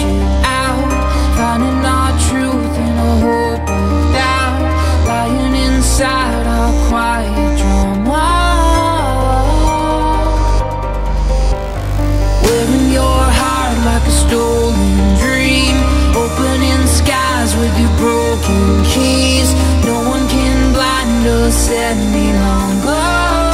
you out, finding our truth in a whole of doubt, lying inside our quiet drama. Wearing your heart like a stolen dream, opening skies with your broken keys. No one can blind us any longer.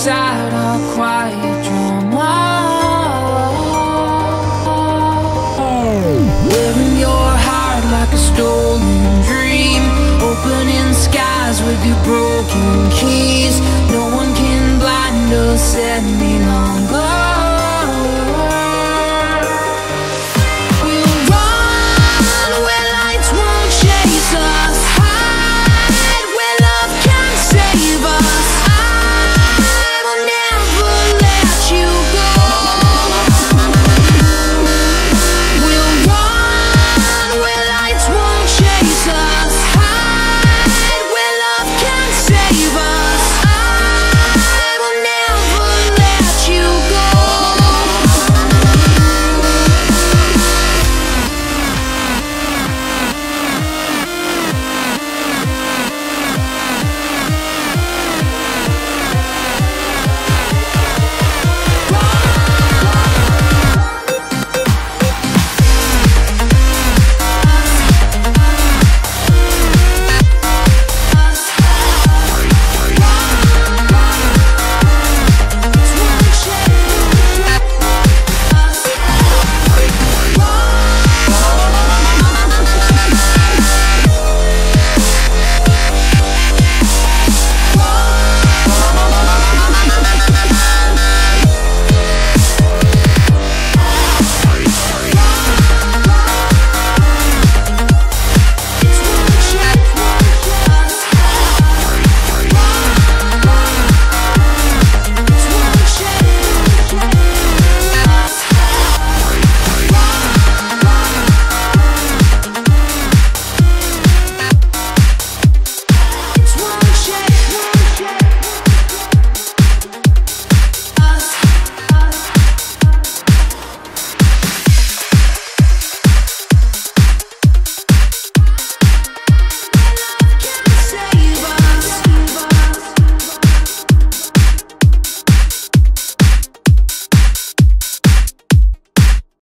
Inside our quiet drama, wearing your heart like a stolen dream, opening skies with your broken keys. No one can blind us anymore.